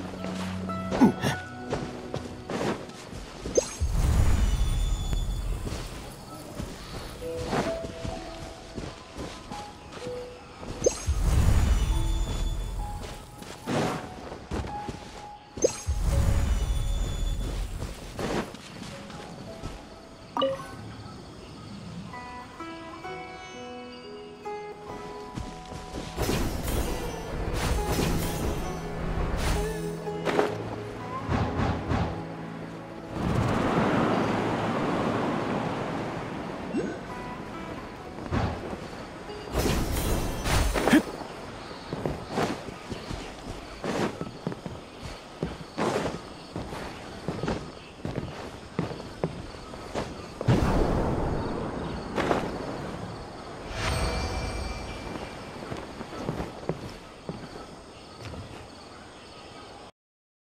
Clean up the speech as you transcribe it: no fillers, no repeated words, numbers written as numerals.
你，